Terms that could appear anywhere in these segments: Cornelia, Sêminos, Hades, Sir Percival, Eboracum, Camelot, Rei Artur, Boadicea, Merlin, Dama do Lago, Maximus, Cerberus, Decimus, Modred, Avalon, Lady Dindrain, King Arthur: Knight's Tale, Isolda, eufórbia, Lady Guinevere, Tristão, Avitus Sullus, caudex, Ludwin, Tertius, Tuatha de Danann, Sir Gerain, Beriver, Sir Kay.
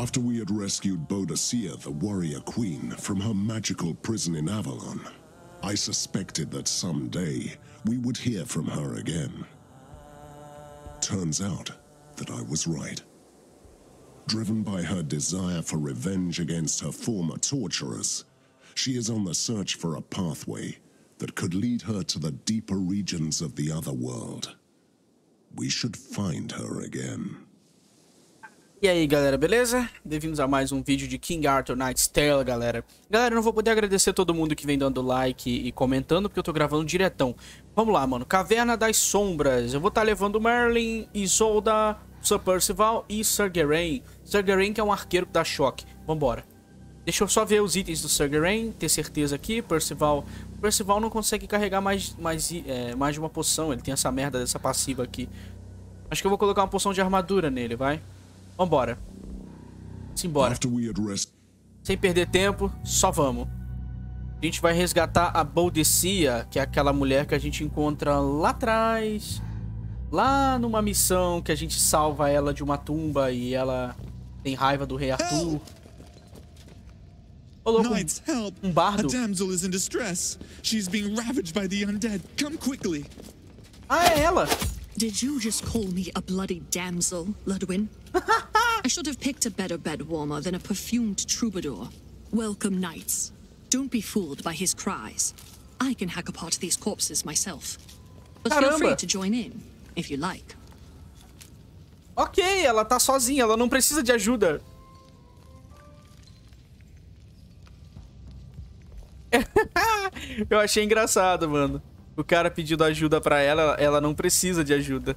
After we had rescued Boadicea, the warrior queen, from her magical prison in Avalon, I suspected that someday we would hear from her again. Turns out that I was right. Driven by her desire for revenge against her former torturers, she is on the search for a pathway that could lead her to the deeper regions of the other world. We should find her again. E aí, galera, beleza? Bem-vindos a mais um vídeo de King Arthur Knight's Tale, galera. Galera, eu não vou poder agradecer todo mundo que vem dando like e comentando, porque eu tô gravando diretão. Vamos lá, mano. Caverna das Sombras. Eu vou estar levando Merlin, Isolda, Sir Percival e Sir Gerain. Sir Gerain que é um arqueiro que dá choque. Vambora. Deixa eu só ver os itens do Sir Gerain, ter certeza aqui. Percival... Percival não consegue carregar mais de uma poção. Ele tem essa merda dessa passiva aqui. Acho que eu vou colocar uma poção de armadura nele, vai. Vambora. Simbora. Sem perder tempo, só vamos. A gente vai resgatar a Boadicea, que é aquela mulher que a gente encontra lá atrás. Lá numa missão que a gente salva ela de uma tumba e ela tem raiva do Rei Artur. Ô, louco, um bardo. Ah, é ela! Did you just call me a bloody damsel, Ludwin? I should have picked a better bed warmer than a perfumed troubadour. Welcome, knights. Don't be fooled by his cries. I can hack apart these corpses myself. But feel free to join in, if you like. Ok, ela tá sozinha, ela não precisa de ajuda. Eu achei engraçado, mano. O cara pedindo ajuda pra ela, ela não precisa de ajuda.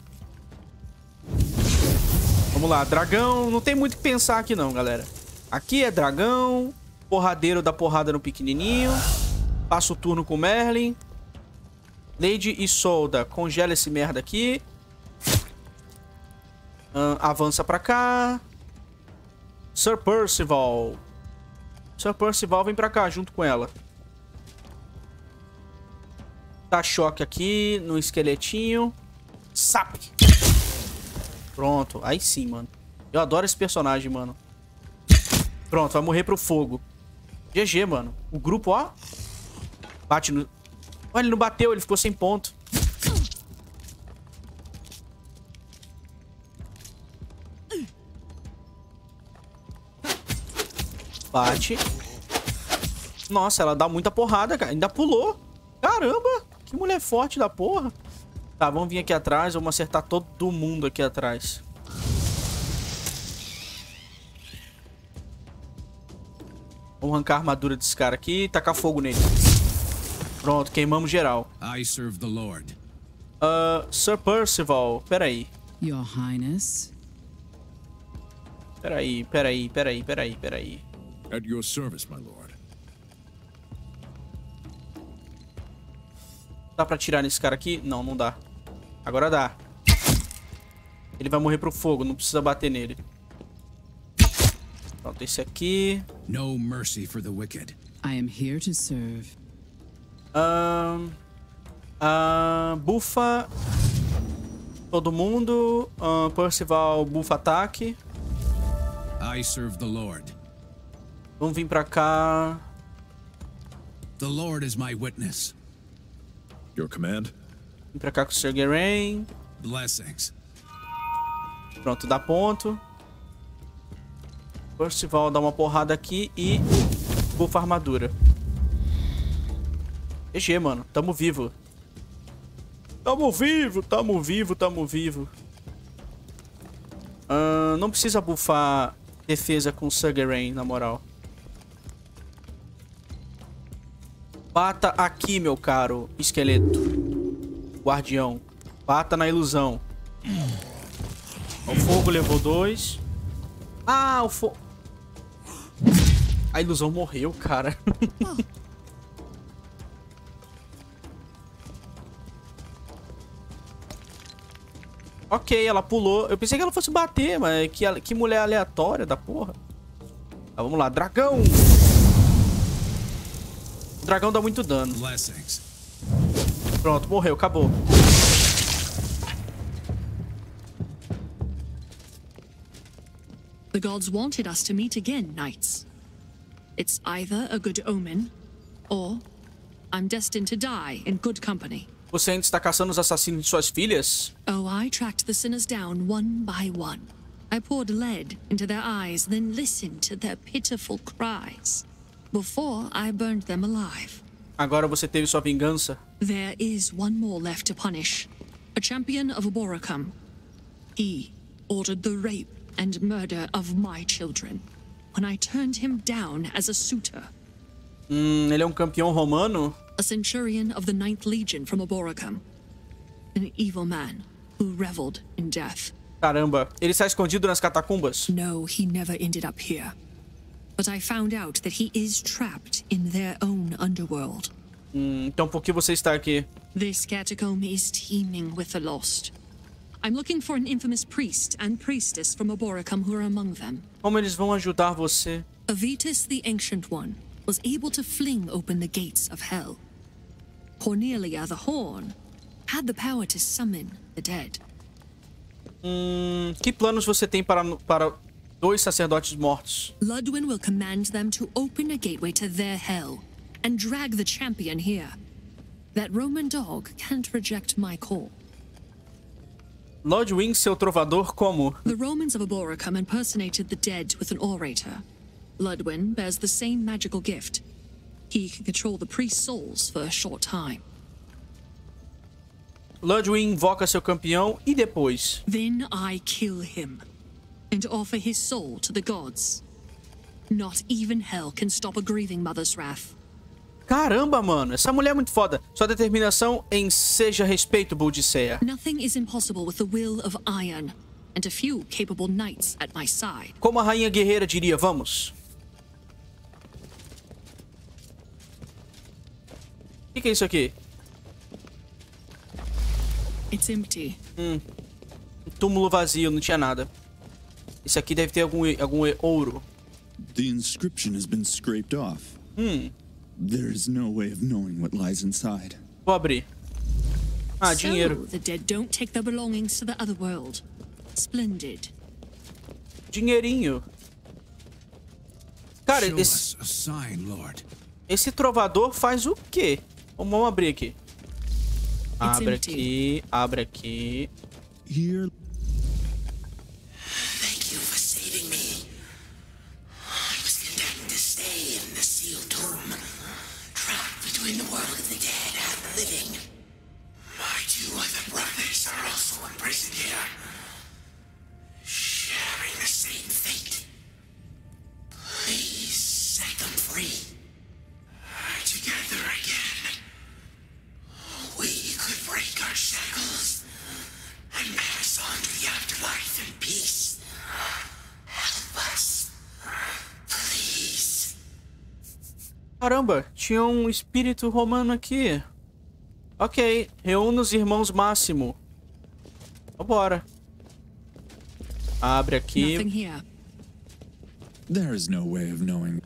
Vamos lá, dragão. Não tem muito o que pensar aqui não, galera. Aqui é dragão. Porradeiro da porrada no pequenininho. Passa o turno com Merlin. Lady Isolda. Congela esse merda aqui. Avança pra cá. Sir Percival. Sir Percival vem pra cá junto com ela. Dá choque aqui no esqueletinho. Sap! Pronto. Aí sim, mano. Eu adoro esse personagem, mano. Pronto, vai morrer pro fogo. GG, mano. O grupo, ó. Bate no... Ó, ele não bateu, ele ficou sem ponto. Bate. Nossa, ela dá muita porrada, cara. Ainda pulou. Caramba! Que mulher forte da porra. Tá, vamos vir aqui atrás. Vamos acertar todo mundo aqui atrás. Vamos arrancar a armadura desse cara aqui e tacar fogo nele. Pronto, queimamos geral. I serve the Lord. Sir Percival, peraí. Your Highness. Peraí. At your service, my lord. Dá pra atirar nesse cara aqui? Não, não dá. Agora dá. Ele vai morrer pro fogo, não precisa bater nele. Pronto, esse aqui. No mercy for the wicked. I am here to serve. Bufa todo mundo. Percival, bufa ataque. I serve the Lord. Vamos vir pra cá. The Lord is my witness. Your command. Vem pra cá com o Sir Gerain. Blessings. Pronto, dá ponto. Percival dá uma porrada aqui e bufa a armadura. GG, mano. Tamo vivo. Tamo vivo. Não precisa bufar defesa com o Sir Gerain, na moral. Bata aqui, meu caro esqueleto. Guardião. Bata na ilusão. O fogo levou 2. Ah, o fogo... A ilusão morreu, cara. Ok, ela pulou. Eu pensei que ela fosse bater, mas que mulher aleatória da porra. Tá, vamos lá. Dragão! O dragão dá muito dano. Pronto, morreu, acabou. The gods wanted us to meet again, knights. It's either a good omen, or I'm destined to die in good company. Você ainda está caçando os assassinos de suas filhas? Oh, I tracked the sinners down one by one. I poured lead into their eyes, then listened to their pitiful cries before I burned them alive. Agora você teve sua vingança. There is one more left to punish. A champion of Eboracum. He ordered the rape and murder of my children when I turned him down as a suitor. Ele é campeão romano? A centurion of the 9th Legion from Eboracum. An evil man who reveled in death. Caramba, ele está escondido nas catacumbas? No, he never ended up here. But I found out that he is trapped in their own underworld. Então por que você está aqui? This catacomb is teeming with the lost. I'm looking for an infamous priest and priestess from Eboracum who are among them. Como eles vão ajudar você? Avitus the Ancient One was able to fling open the gates of hell. Cornelia the Horn had the power to summon the dead. Que planos você tem para dois sacerdotes mortos? Ludwin will command them to open a gateway to their hell and drag the champion here. That Roman dog can't reject my call. Ludwin, seu trovador, como? The Romans of Eboracum impersonated the dead with an orator. Ludwin bears the same magical gift. He can control the priest's souls for a short time. Ludwin invoca seu campeão e depois? Then I kill him and offer his soul to the gods. Not even hell can stop a grieving mother's wrath. Caramba, mano, essa mulher é muito foda. Sua determinação em seja respeito, Boadicea. Nothing is impossible with the will of iron and a few capable knights at my side. Como a rainha guerreira diria, vamos. O que é isso aqui? It's empty. Túmulo vazio, não tinha nada. Esse aqui deve ter algum ouro. The inscription has been scraped off. There is no way of knowing what lies inside. Vou abrir. Ah, dinheiro. The dead don't take their belongings to the other world. Splendid. Dinheirinho. Cara, esse trovador faz o quê? Vamos abrir aqui. Abre aqui, abre aqui. Thank you for saving me. I was condemned to stay in the sealed tomb, trapped between the world of the dead and the living. My two other brothers are also imprisoned here, sharing the same fate. Please set them free. Together again, we could break our shackles and pass on to the afterlife in peace. Help us, please. Caramba, tinha espírito romano aqui. Ok, reúna os irmãos Máximo. Vambora. Abre aqui. There is no way of knowing.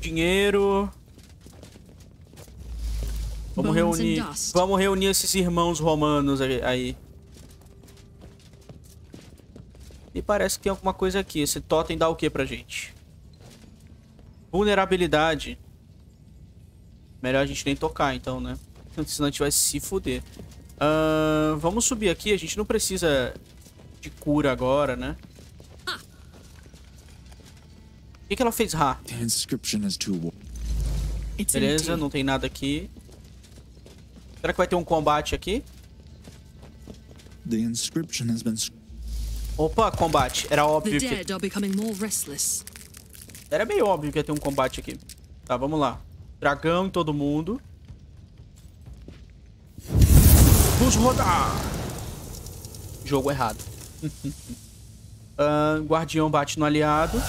Dinheiro. Vamos reunir esses irmãos romanos aí. E parece que tem alguma coisa aqui. Esse totem dá o que pra gente? Vulnerabilidade. Melhor a gente nem tocar então, né? Senão a gente vai se fuder. Vamos subir aqui. A gente não precisa de cura agora, né? O que ela fez? Beleza, não tem nada aqui. Será que vai ter combate aqui? The inscription has been... Opa, combate. Era óbvio Era meio óbvio que ia ter combate aqui. Tá, vamos lá. Dragão em todo mundo. Vamos rodar! Jogo errado. Guardião bate no aliado.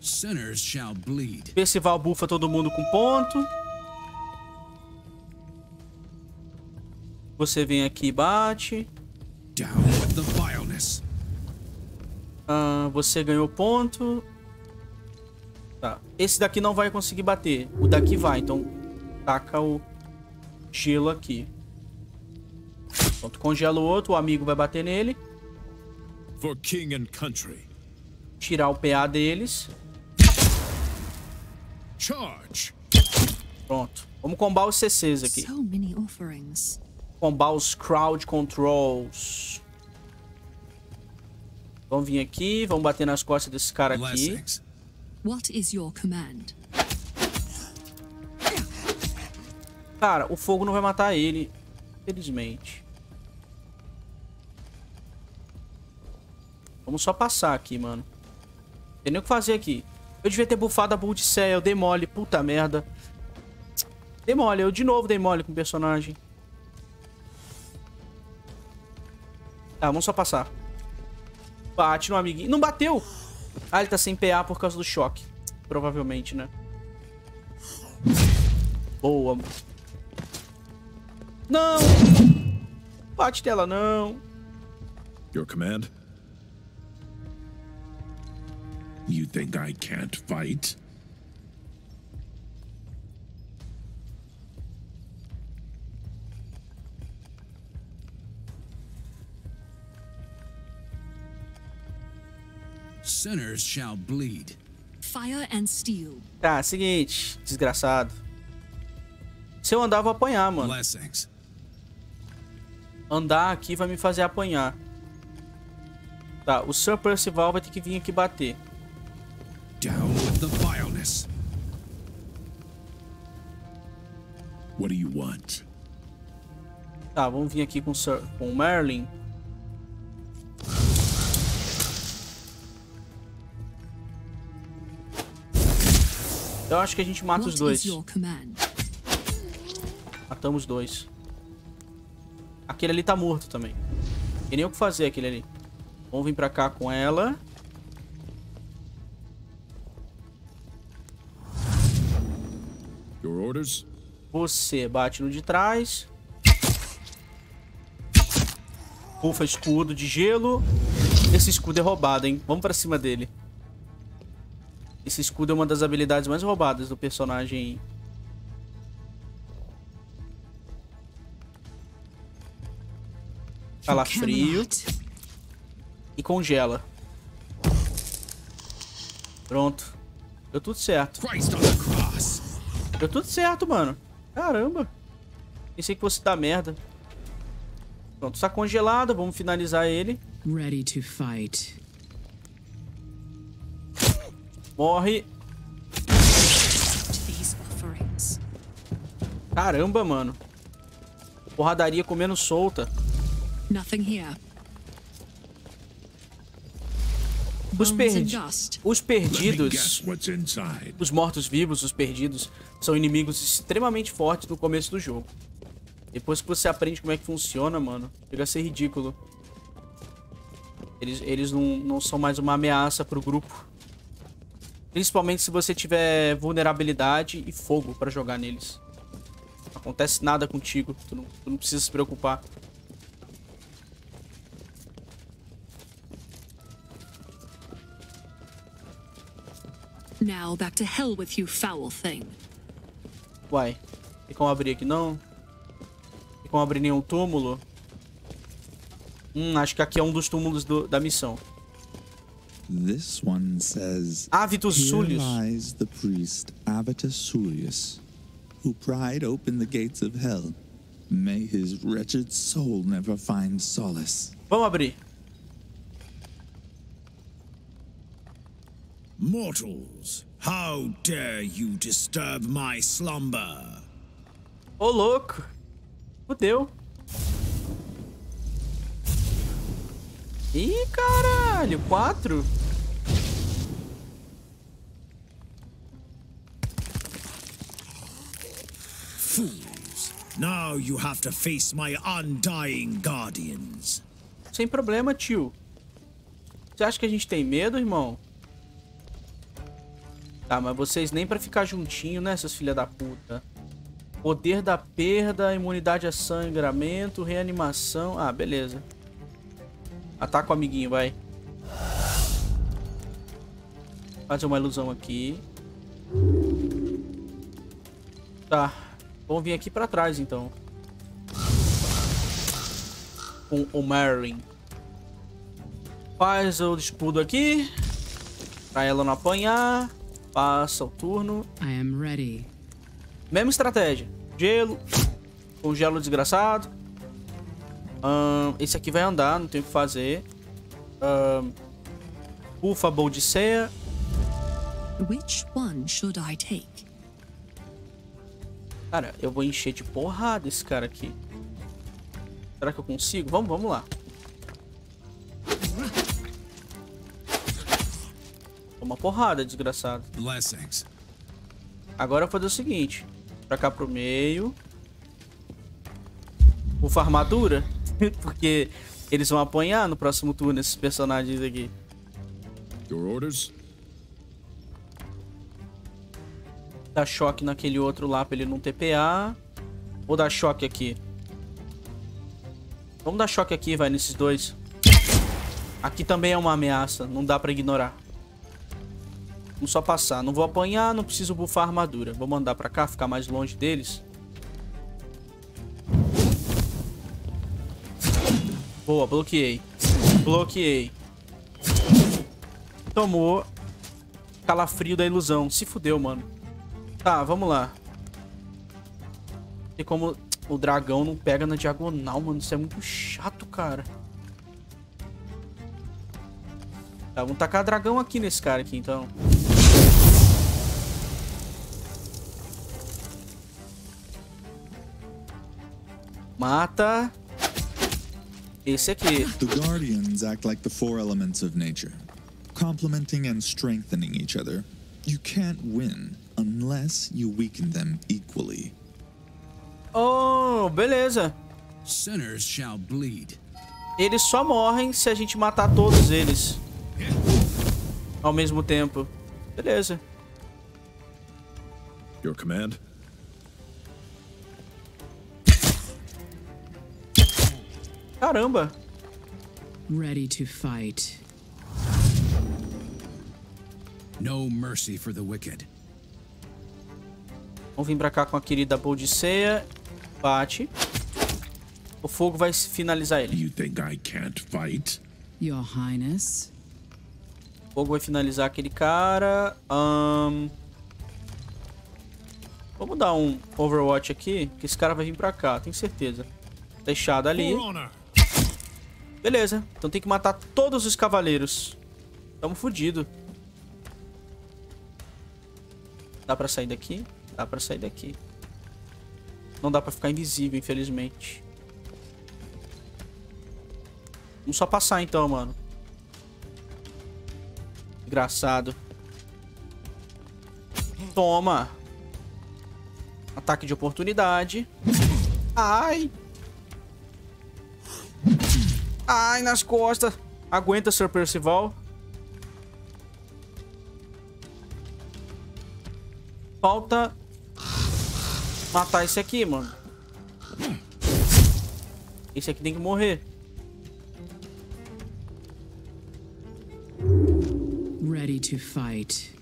Sinners shall bleed. Percival bufa todo mundo com ponto. Você vem aqui e bate. Você ganhou ponto. Tá. Esse daqui não vai conseguir bater. O daqui vai, então taca o gelo aqui. Pronto, congela o outro, o amigo vai bater nele. for king and country. Tirar o PA deles. Charge. Pronto. Vamos combar os CCs aqui. So many offerings. Combar os crowd controls. Vamos vir aqui, vamos bater nas costas desse cara aqui. What is your command? Cara, o fogo não vai matar ele, felizmente. Vamos só passar aqui, mano. Não tem nem o que fazer aqui. Eu devia ter bufado a Boadicea, eu dei mole, puta merda. Dei mole, eu de novo dei mole com o personagem. Tá, vamos só passar. Bate no amiguinho. Não bateu! Ah, ele tá sem PA por causa do choque. Provavelmente, né? Boa. Não! Bate dela, não. Your command? You think I can't fight? Sinners shall bleed. Fire and steel. Tá, seguinte, desgraçado. Se eu andar, eu vou apanhar, mano. Blessings. Andar aqui vai me fazer apanhar. Tá, o Sir Percival vai ter que vir aqui bater. Down with the vileness. What do you want? Tá, vamos vir aqui com o Merlin. Eu acho que a gente mata os dois. Matamos dois. Aquele ali tá morto também. Não tem nem o que fazer aquele ali. Vamos vir pra cá com ela. Your orders? Você bate no de trás. Bufa escudo de gelo. Esse escudo é roubado, hein? Vamos pra cima dele. Esse escudo é uma das habilidades mais roubadas do personagem. Tá lá frio. E congela. Pronto. Deu tudo certo. Deu tudo certo, mano. Caramba. Pensei que fosse dar merda. Pronto, está congelado. Vamos finalizar ele. Ready to fight. Morre. Caramba, mano. Porradaria comendo solta. Os perdidos. Os mortos-vivos, os perdidos, são inimigos extremamente fortes no começo do jogo. Depois que você aprende como é que funciona, mano, chega a ser ridículo. Eles não são mais uma ameaça pro grupo. Principalmente se você tiver vulnerabilidade e fogo pra jogar neles. Não acontece nada contigo. Tu não precisa se preocupar. Now back to hell with you, foul thing. Uai. Tem como abrir aqui, não? Tem como abrir nenhum túmulo? Acho que aqui é um dos túmulos da missão. This one says, Avitus Sullus. Here lies the priest Avitus Sullus, who pried open the gates of hell. May his wretched soul never find solace. Vamos abrir. Mortals, how dare you disturb my slumber? Ô louco. Fudeu. Ih, caralho, 4? Fools. Now you have to face my undying guardians. Sem problema, tio. Você acha que a gente tem medo, irmão? Tá, mas vocês nem pra ficar juntinho, né, seus filha da puta. Poder da perda, imunidade a sangramento, reanimação. Ah, beleza. Ataca o amiguinho, vai. Fazer uma ilusão aqui. Tá. Vamos vir aqui pra trás, então. Com o Merlin. Faz o escudo aqui. Pra ela não apanhar. Passa o turno. Mesma estratégia. Gelo. O gelo desgraçado. Esse aqui vai andar, não tem o que fazer. Ufa, Boadicea. Which one should I take? Cara, eu vou encher de porrada esse cara aqui. Será que eu consigo? Vamos lá. Toma porrada, desgraçado. Blessings. Agora eu vou fazer o seguinte. Pra cá pro meio. Ufa, armadura. Porque eles vão apanhar no próximo turno, esses personagens aqui. Your orders? Dá choque naquele outro lá pra ele não TPA. Vou dar choque aqui. Vamos dar choque aqui, vai, nesses dois. Aqui também é uma ameaça, não dá pra ignorar. Vamos só passar. Não vou apanhar, não preciso buffar a armadura. Vou mandar pra cá, ficar mais longe deles. Boa, bloqueei. Bloqueei. Tomou. Calafrio da ilusão. Se fudeu, mano. Tá, vamos lá. E como o dragão não pega na diagonal, mano. Isso é muito chato, cara. Tá, vamos tacar dragão aqui nesse cara aqui, então. Mata. Esse aqui. The Guardians act like the four elements of nature, complementing and strengthening each other. You can't win unless you weaken them equally. Oh, beleza. Sinners shall bleed. Eles só morrem se a gente matar todos eles ao mesmo tempo. Beleza. Your command. Caramba. Ready to fight. No mercy for the wicked. Vamos vir pra cá com a querida Boadicea. Bate. O fogo vai finalizar ele. You think I can't fight? Your Highness. O fogo vai finalizar aquele cara. Vamos dar um Overwatch aqui, que esse cara vai vir pra cá, tenho certeza. Deixado ali. Beleza, então tem que matar todos os cavaleiros. Tamo fudido. Dá pra sair daqui? Dá pra sair daqui. Não dá pra ficar invisível, infelizmente. Vamos só passar então, mano. Engraçado. Toma. Ataque de oportunidade. Ai. Ai, nas costas. Aguenta, Sir Percival. Falta matar esse aqui, mano. Esse aqui tem que morrer. Ready to fight.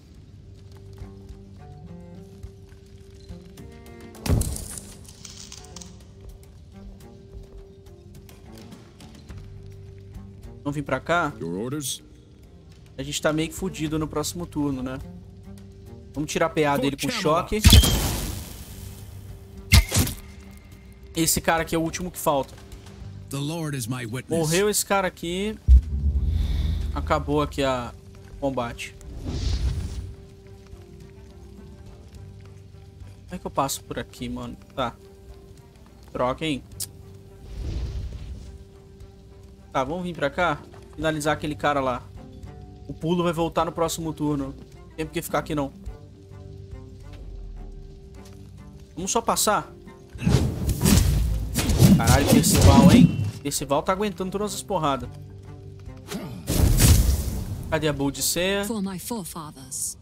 Vamos vir pra cá? A gente tá meio que fudido no próximo turno, né? Vamos tirar a PA dele com choque. Esse cara aqui é o último que falta. Morreu esse cara aqui. Acabou aqui o combate. Como é que eu passo por aqui, mano? Tá. Troca, hein? Tá, vamos vir pra cá. Finalizar aquele cara lá. O pulo vai voltar no próximo turno. Não tem porque ficar aqui, não. Vamos só passar. Caralho, Percival, hein? Percival tá aguentando todas as porradas. Cadê a Boadicea? Vamos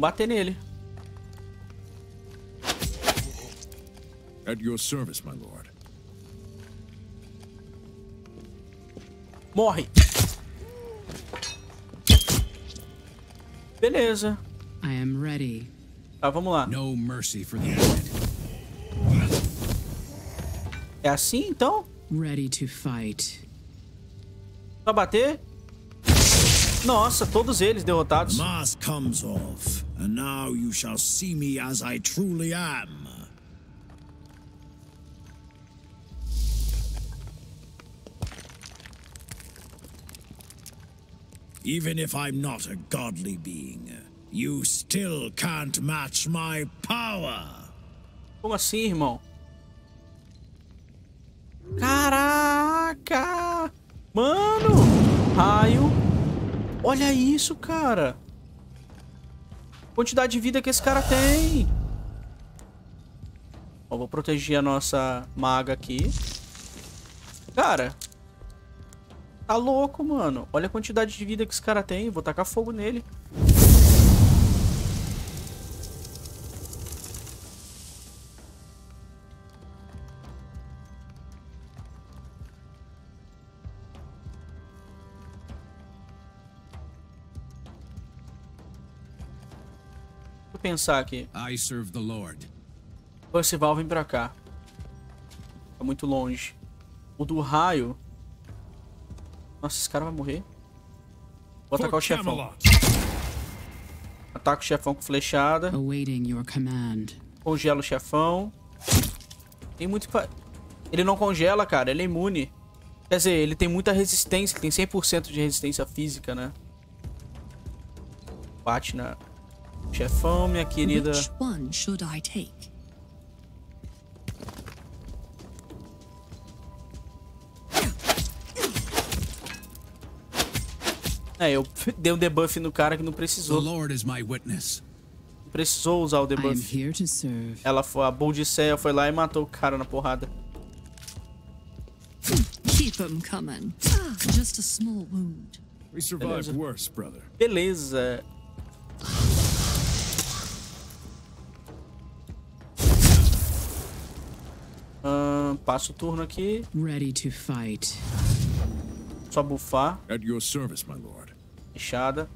bater nele. At your service, my lord. Morre. Beleza. Tá, vamos lá. No mercy for the wicked. É assim, então? Ready to fight. Pra bater? Nossa, todos eles derrotados. Mask comes off, and now you shall see me as I truly am. Even if I'm not a godly being, you still can't match my power. Como assim, irmão? Caraca! Mano! Raio! Olha isso, cara! Quantidade de vida que esse cara tem! Ó, vou proteger a nossa maga aqui. Cara! Tá louco, mano. Olha a quantidade de vida que esse cara tem. Vou tacar fogo nele. Vou pensar aqui. I serve the Lord. Percival, vem pra cá. Tá muito longe. O do raio... Nossa, esse cara vai morrer. Vou atacar o chefão. Ataca o chefão com flechada. Congela o chefão. Tem muito... Ele não congela, cara. Ele é imune. Quer dizer, ele tem muita resistência. Ele tem 100% de resistência física, né? Bate na... Chefão, minha querida. É, eu dei um debuff no cara que não precisou. Não precisou usar o debuff. Ela foi, a Boadicea foi lá e matou o cara na porrada. Beleza. Passa o turno aqui. Só bufar. At your service, my lord. Fechada.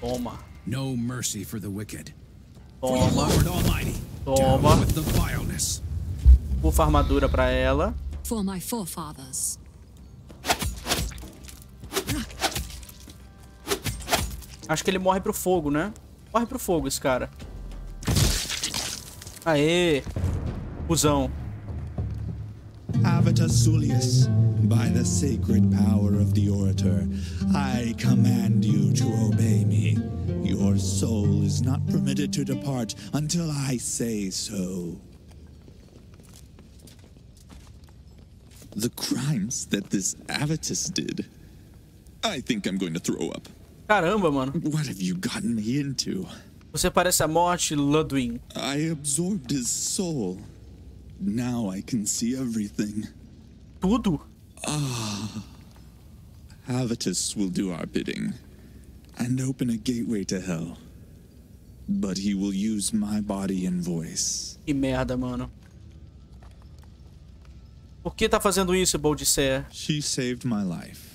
Toma. No mercy for the wicked. Toma. Toma. Bufa armadura pra ela. For my forefathers. Acho que ele morre pro fogo, né? Morre pro fogo esse cara. Aê. Cusão. Avitus Sullus, by the sacred power of the orator, I command you to obey me. Your soul is not permitted to depart until I say so. The crimes that this Avitus did. I think I'm going to throw up. Caramba, mano. What have you gotten me into? Você parece a morte, Ludwin. I absorbed his soul. Now I can see everything. Tudo? Ah. Avitus will do our bidding and open a gateway to hell. But he will use my body and voice. Que merda, mano. Por que tá fazendo isso, Boadicea? She saved my life.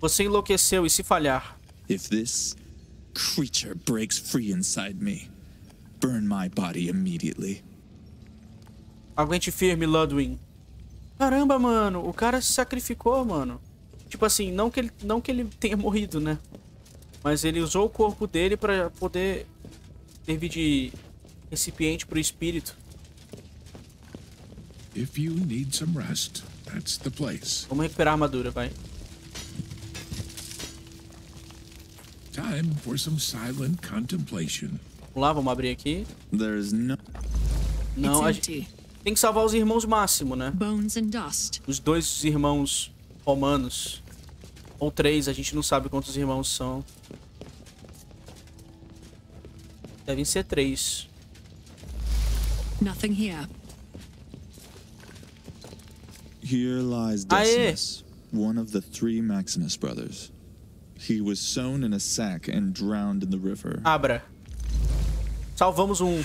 Você enlouqueceu e se falhar. If this creature breaks free inside me, burn my body immediately. Aguente firme, Ludwin. Caramba, mano. O cara se sacrificou, mano. Tipo assim, não que ele tenha morrido, né? Mas ele usou o corpo dele pra poder servir de recipiente pro espírito. If you need some rest, that's the place. Vamos recuperar a armadura, vai. Time for some silent contemplation. Vamos lá, vamos abrir aqui. Não, a gente tem que salvar os irmãos máximo, né? Os dois irmãos romanos. Ou três, a gente não sabe quantos irmãos são. Devem ser três. Nothing here. Here lies Decimus, one of the three Maximus brothers. He was sewn in a sack and drowned in the river. Abra. Salvamos um.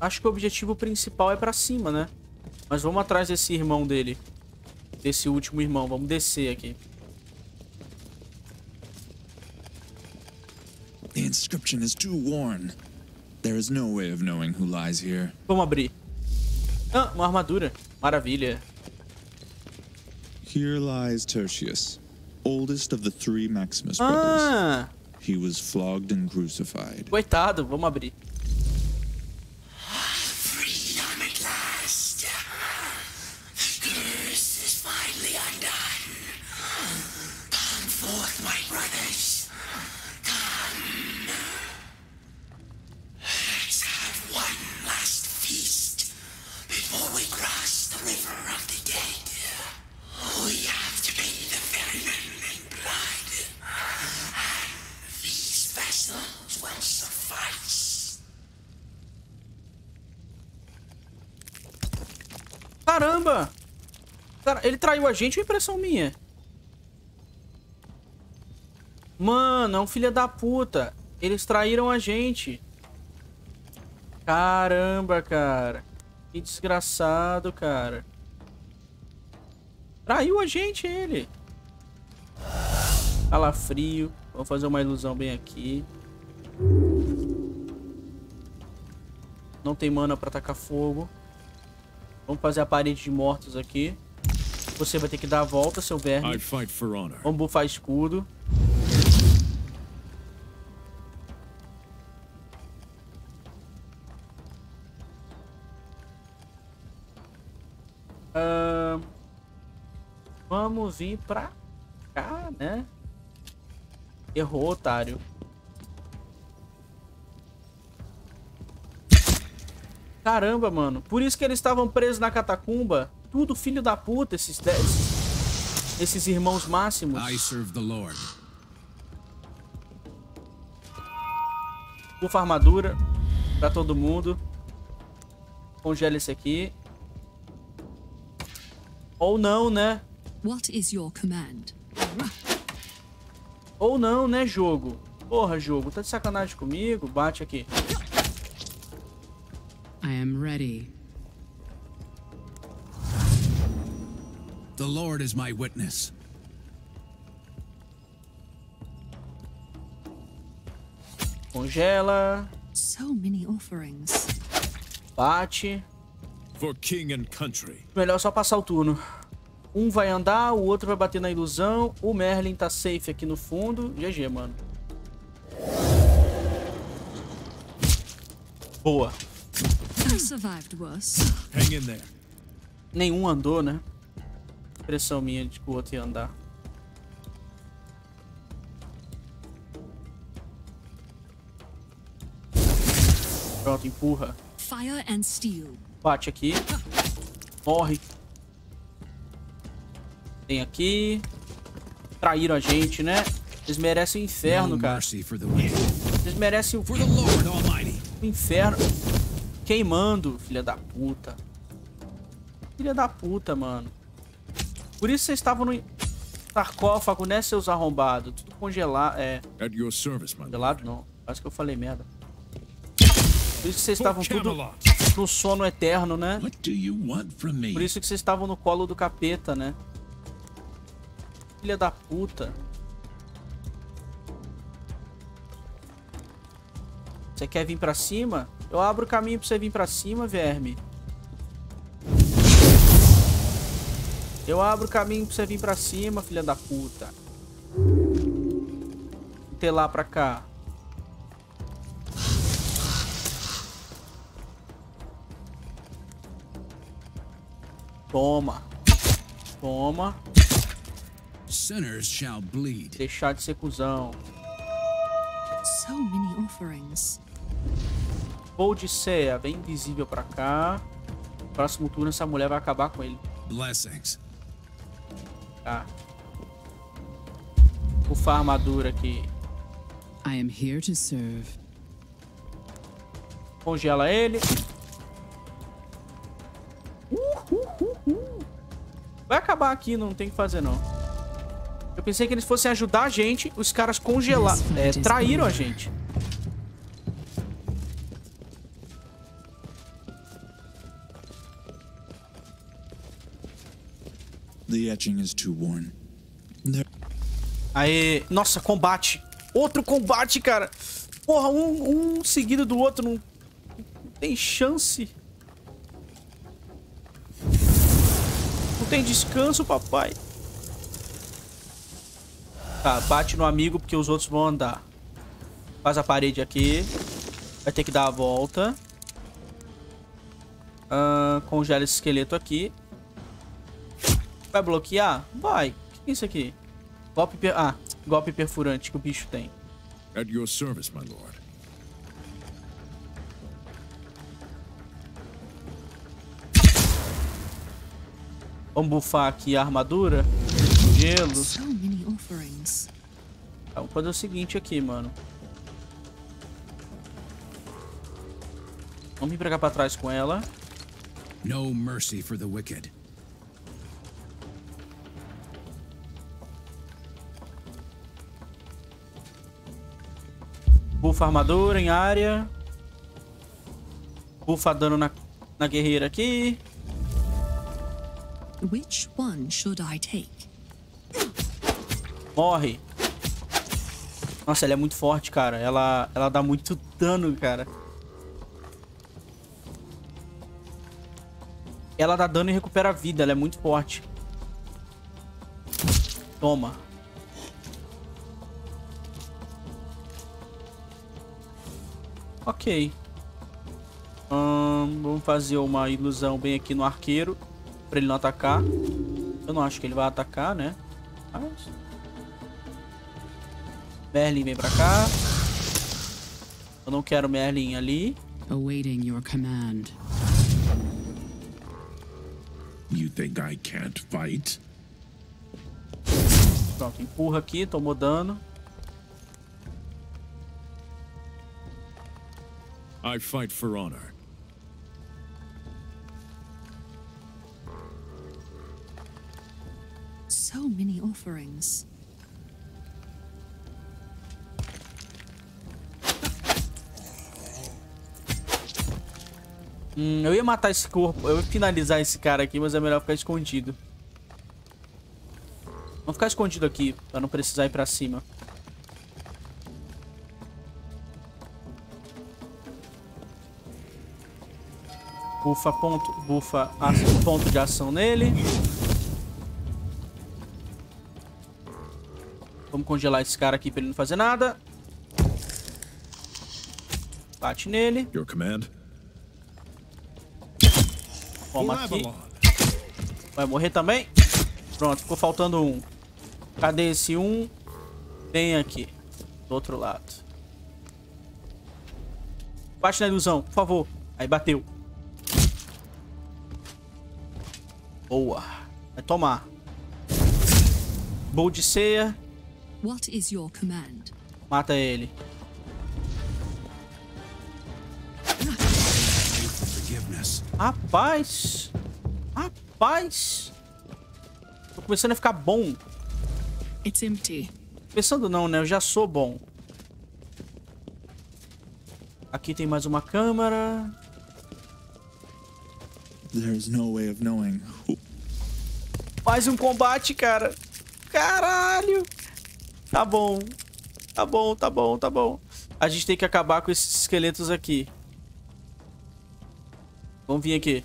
Acho que o objetivo principal é pra cima, né? Mas vamos atrás desse irmão dele. Desse último irmão. Vamos descer aqui. The inscription is too worn. There is no way of knowing who lies here. Vamos abrir. Ah, uma armadura. Maravilha. Here lies Tertius, oldest of the three Maximus brothers. Ah. He was flogged and crucified. Coitado, vamos abrir. Caramba! Cara, ele traiu a gente ou é impressão minha? Mano, é um filho da puta. Eles traíram a gente. Caramba, cara. Que desgraçado, cara. Traiu a gente, ele. Calafrio. Vamos fazer uma ilusão bem aqui. Não tem mana pra tacar fogo. Vamos fazer a parede de mortos aqui. Você vai ter que dar a volta, seu verme. Vamos bufar escudo. Vamos vir pra cá, né? Errou, otário. Caramba, mano. Por isso que eles estavam presos na catacumba. Tudo filho da puta, esses irmãos máximos. I serve the Lord. Bufa armadura pra todo mundo. Congela esse aqui. Ou não, né? What is your command? Ou não, né, jogo? Porra, jogo. Tá de sacanagem comigo? Bate aqui. I am ready. The Lord is my witness. Congela. So many offerings. Bate. For king and country. Melhor só passar o turno. Um vai andar, o outro vai bater na ilusão. O Merlin tá safe aqui no fundo. GG, mano. Boa. Nenhum andou, né? Impressão minha de que o outro ia andar. Pronto, empurra. Bate aqui. Morre. Tem aqui. Traíram a gente, né? Eles merecem o inferno, cara. Eles merecem o inferno. Queimando, filha da puta. Filha da puta, mano. Por isso vocês estavam no sarcófago, né, seus arrombados? Tudo congelado, é. Congelado não, acho que eu falei merda. Por isso que vocês estavam tudo no sono eterno, né? Por isso que vocês estavam no colo do capeta, né? Filha da puta. Você quer vir pra cima? Eu abro o caminho pra você vir pra cima, verme. Eu abro o caminho pra você vir pra cima, filha da puta. Até lá pra cá. Toma. Toma. Sinners shall bleed. Deixar de ser cuzão. So many offerings. Boadicea, bem invisível pra cá. Próximo turno essa mulher vai acabar com ele. Blessings. Tá. Bufar a armadura aqui. I am here to serve. Congela ele. Vai acabar aqui, não tem o que fazer não. Eu pensei que eles fossem ajudar a gente. Os caras congelaram, traíram a gente. The etching is too worn. Aê, nossa, combate. Outro combate, cara. Porra, um seguido do outro. Não tem chance. Não tem descanso, papai. Tá, bate no amigo porque os outros vão andar. Faz a parede aqui. Vai ter que dar a volta. Congela esse esqueleto aqui. Vai bloquear? Vai. O que é isso aqui? Golpe perfurante que o bicho tem. At your service, my lord. Vamos bufar aqui a armadura. O gelo. Tá, vamos fazer o seguinte aqui, mano. Vamos vir pra cá pra trás com ela. No mercy for the wicked. Bufa armadura em área. Bufa dano na guerreira aqui. Which one should I take? Morre. Nossa, ela é muito forte, cara. Ela dá muito dano, cara. Ela dá dano e recupera a vida. Ela é muito forte. Toma. Ok. Vamos fazer uma ilusão bem aqui no arqueiro. Pra ele não atacar. Eu não acho que ele vai atacar, né? Mas... Merlin vem pra cá. Eu não quero Merlin ali. Awaiting your command. You think I can't fight? Pronto, empurra aqui, tomou dano. I fight for honor. So many offerings. Eu ia matar esse corpo, eu ia finalizar esse cara aqui, mas é melhor ficar escondido. Vamos ficar escondido aqui, pra não precisar ir pra cima. Bufa ponto de ação nele. Vamos congelar esse cara aqui pra ele não fazer nada. Bate nele. Your command. Toma aqui. Vai morrer também. Pronto, ficou faltando um. Cadê esse um? Vem aqui. Do outro lado. Bate na ilusão, por favor. Aí bateu. Boa. Vai tomar. Boadicea. What is your command? Mata ele. Rapaz. Rapaz. Tô começando a ficar bom. It's empty. Pensando não, né? Eu já sou bom. Aqui tem mais uma câmara. There's no way of knowing. Mais um combate, cara. Caralho. Tá bom. Tá bom, tá bom, tá bom. A gente tem que acabar com esses esqueletos aqui. Vamos vir aqui.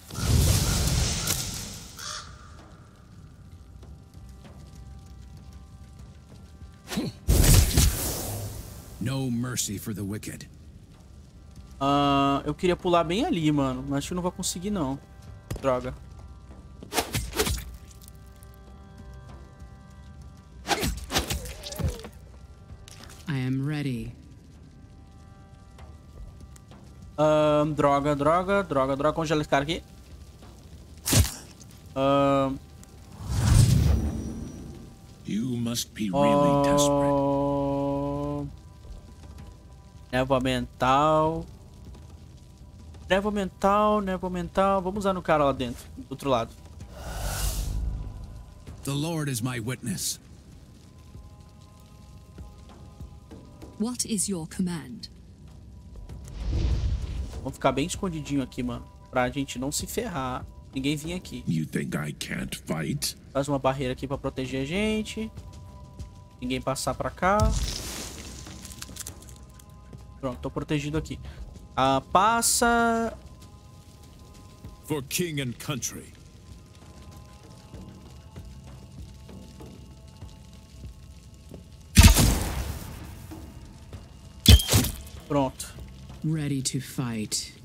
No mercy for the wicked. Eu queria pular bem ali, mano. Mas acho que não vou conseguir, não. Droga. I am ready. Droga. Congela esse cara aqui. You must be really desperate. Névoa mental. Vamos usar no cara lá dentro, do outro lado. The Lord is my witness. What is your command? Vamos ficar bem escondidinho aqui, mano. Pra gente não se ferrar. Ninguém vinha aqui. Faz uma barreira aqui pra proteger a gente. Ninguém passar pra cá. Pronto, tô protegido aqui. Ah, passa. For king and country. Pronto. Ready to fight.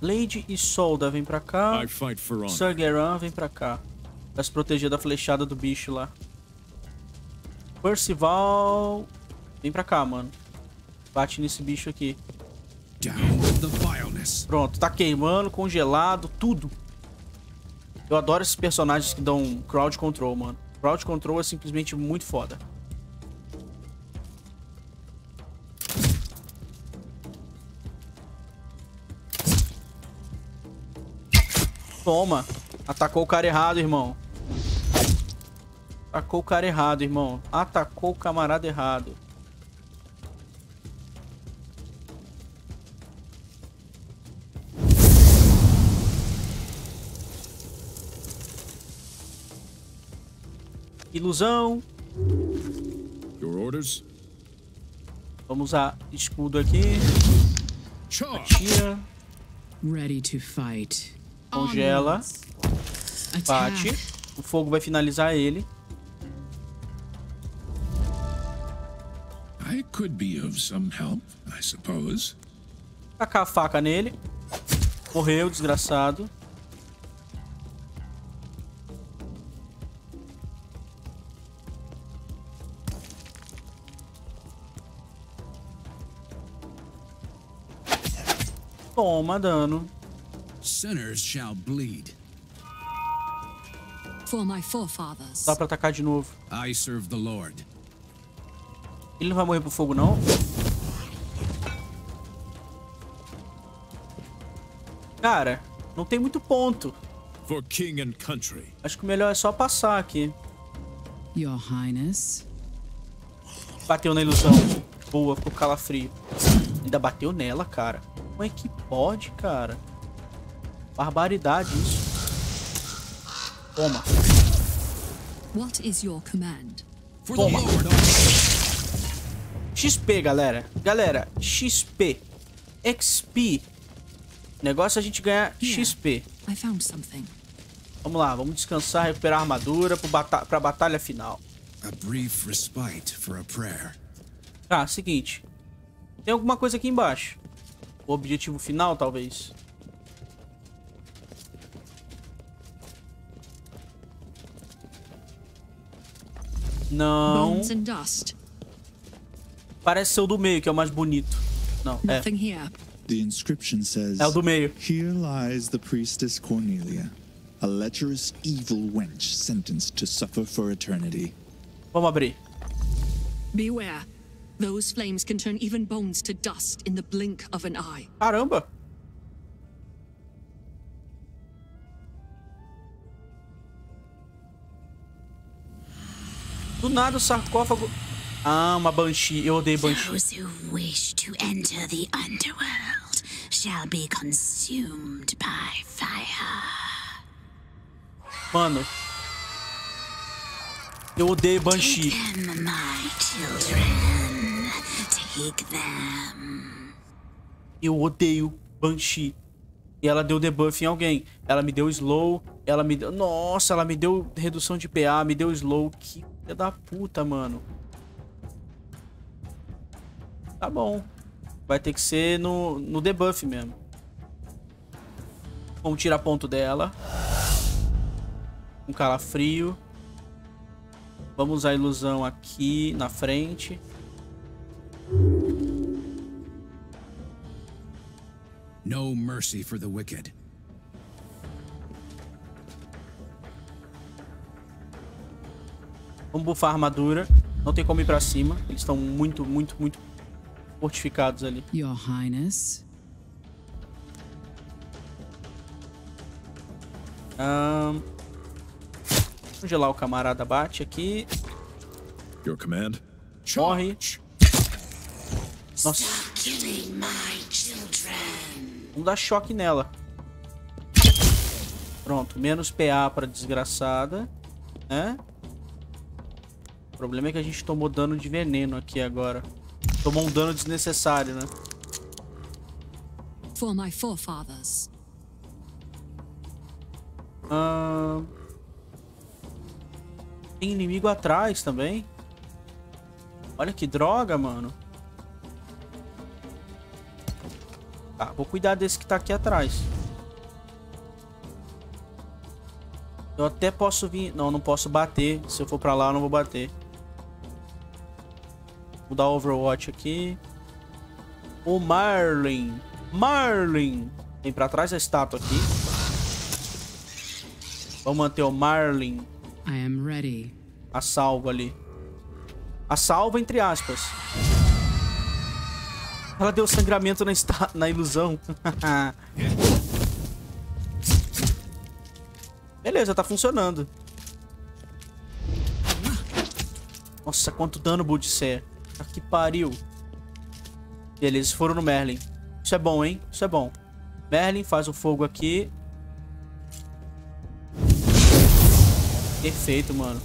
Lady Isolda vem pra cá. Sir Gerain vem pra cá. Pra se proteger da flechada do bicho lá. Percival. Vem pra cá, mano. Bate nesse bicho aqui. Pronto, tá queimando, congelado, tudo. Eu adoro esses personagens que dão crowd control, mano. Crowd control é simplesmente muito foda. Toma. Atacou o cara errado, irmão. Atacou o cara errado, irmão. Atacou o camarada errado. Ilusão. Vamos usar escudo aqui. Atira. Ready to fight. Congela. Bate. O fogo vai finalizar ele. I could be of some help, I suppose. Tacar a faca nele. Correu, desgraçado. Toma dano. Sinners shall bleed. For my forefathers. Dá pra atacar de novo. I serve the Lord. Ele não vai morrer pro fogo, não. Cara, não tem muito ponto. For king and country. Acho que o melhor é só passar aqui. Your Highness. Bateu na ilusão. Boa, ficou calafrio. Ainda bateu nela, cara. Como é que pode, cara? Barbaridade isso. Toma. What is your command? Toma. XP, galera. Galera, XP. XP. Negócio é a gente ganhar XP. I found something. Vamos lá, vamos descansar, recuperar a armadura pra batalha final. A brief respite for a prayer. Ah, seguinte. Tem alguma coisa aqui embaixo. O objetivo final, talvez. Não. Parece ser o do meio, que é o mais bonito. Não, é. The inscription says, é o do meio. Here lies the priestess Cornelia, a lecherous evil wench sentenced to suffer for eternity. Vamos abrir. Beware. Those flames can turn even bones to dust in the blink of an eye. Caramba! Do nada o sarcófago. Ah, uma banshee. Eu odeio banshee. Those who wish to enter the underworld shall be consumed by fire. Mano, eu odeio banshee. Take them, my children. Eu odeio Banshee. E ela deu debuff em alguém. Ela me deu slow. Ela me deu... Nossa, ela me deu redução de PA. Me deu slow. Que filha da puta, mano. Tá bom. Vai ter que ser no debuff mesmo. Vamos tirar ponto dela. Um calafrio. Vamos usar a ilusão aqui na frente. No mercy for the wicked. Vamos bufar a armadura. Não tem como ir pra cima. Eles estão muito, muito, muito fortificados ali. Your Highness. Congelar o camarada, bate aqui. Your command. Morre. Nossa. Vamos dar choque nela. Pronto, menos PA pra desgraçada, né? O problema é que a gente tomou dano de veneno aqui agora. Tomou um dano desnecessário, né? For my forefathers. Tem inimigo atrás também. Olha que droga, mano. Tá, vou cuidar desse que tá aqui atrás. Eu até posso vir... Não, não posso bater. Se eu for pra lá, eu não vou bater. Vou dar Overwatch aqui. O Merlin. Merlin! Vem pra trás da estátua aqui. Vamos manter o Merlin. I am ready. A salva ali. A salva, entre aspas. Ela deu sangramento na ilusão. Beleza, tá funcionando. Nossa, quanto dano, Boadicea. Ah, que pariu. Beleza, foram no Merlin. Isso é bom, hein? Isso é bom. Merlin, faz o fogo aqui. Perfeito, mano.